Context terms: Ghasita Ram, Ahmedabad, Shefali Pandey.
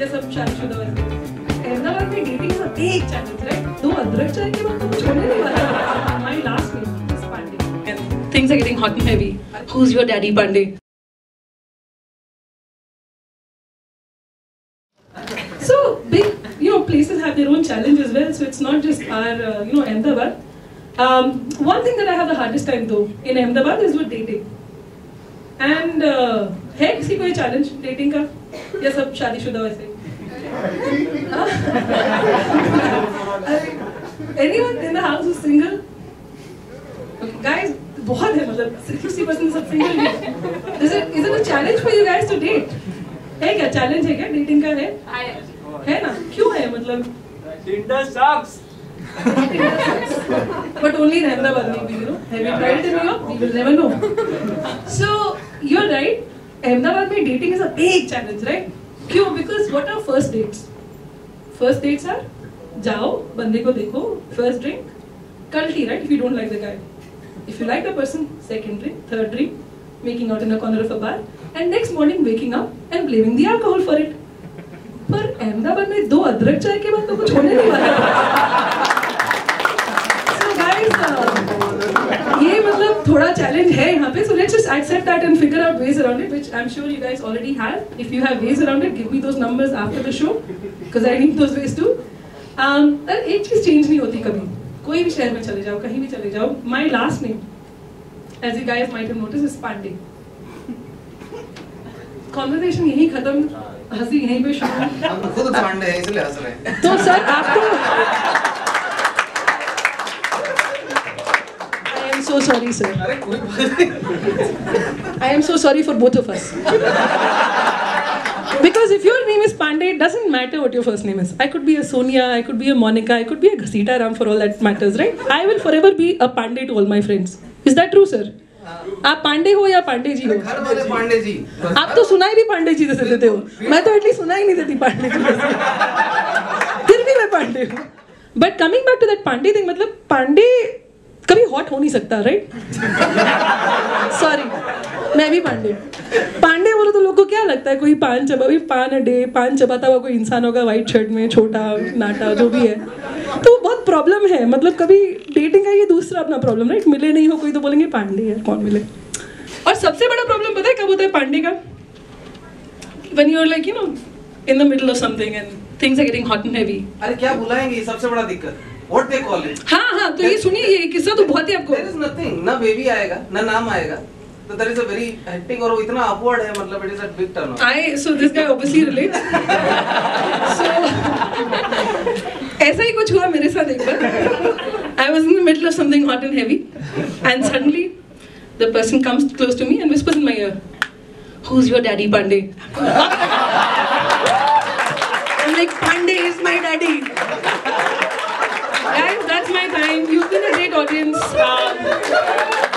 या सब चायशुदा अहमदाबाद में डेटिंग होती है एक चैनल राइट दो अदरक चाय के बाद तो कुछ होने नहीं वाला my last meeting is Pandey and things are getting hot and heavy who is your daddy Pandey so big places have their own challenge as well so it's not just our Ahmedabad one thing that I have the hardest time though in Ahmedabad is with dating and है किसी कोई challenge dating का या सब शादीशुदा वैसे anyone in the house who's single guys बहुत है मतलब 60% सब single हैं is it a challenge for you guys to date है क्या challenge है क्या dating का है ना क्यों है मतलब Tinder sucks but only in Ahmedabad maybe have you tried it in New York we will never know so you're right Ahmedabad में dating is a big challenge right क्यों because what are first dates are जाओ बंदे को देखो first drink cold tea right if you don't like the guy if you like the person second drink third drink making out in a corner of a bar and next morning waking up and blaming the alcohol for it पर अहमदाबाद में दो अदरक चाय के बाद तो कुछ होने नहीं वाला so guys ये मतलब थोड़ा चैलेंज है यहाँ पे so let's just accept that and figure out ways around it which I'm sure you guys already have if you have ways around it give me those numbers after the show because I need those ways too एक चीज change नहीं होती कभी कोई भी शहर में चले जाओ कहीं भी चले जाओ my last name as you guys might have noticed is Pandey conversation यही खत्म हंसी यहीं पे शुरू खुद पांडे हैं इसलिए हंस रहे हैं तो सर आपको I am so sorry sir अरे कोई बात नहीं I am so sorry for both of us because if your name is Pandey it doesn't matter what your first name is I could be a Sonia I could be a Monica I could be a Ghasita Ram for all that matters right I will forever be a Pandey to all my friends is that true sir आप पांडे हो या पांडे जी हो घर वाले पांडे जी आप तो सुनाई भी पांडे जी जैसे देते हो मैं तो एटलीस्ट सुनाई नहीं देती पांडे जी फिर भी मैं पांडे हूँ but coming back to that Pandey thing मतलब पांडे कभी हॉट हो नहीं सकता राइट सॉरी मैं भी पांडे पांडे बोलो तो लोग को क्या लगता है कोई पान चबा भी पान डे पान चबाता हुआ कोई इंसान होगा व्हाइट शर्ट में छोटा नाटा जो भी है तो बहुत प्रॉब्लम है मतलब कभी डेटिंग का ये दूसरा अपना प्रॉब्लम राइट मिले नहीं हो कोई तो बोलेंगे पांडे यार कौन मिले और सबसे बड़ा प्रॉब्लम पता है कब होता है पांडे का when you are like in the middle of something and things are getting hot and heavy अरे क्या बुलाएंगे सबसे बड़ा दिक्कत What they call it? हाँ हाँ तो ये सुनिए ये किस्सा तो बहुत ही आपको There is nothing ना baby आएगा ना नाम आएगा तो there is a very hectic और वो इतना upward है मतलब it is a big turn off. So this guy obviously relates. So ऐसा ही कुछ हुआ मेरे साथ एक बार. I was in the middle of something hot and heavy, and suddenly the person comes close to me and whispers in my ear, "Who's your daddy, Pandey?" I'm like, Pandey is my daddy. Guys, that's my time. You've been a great audience.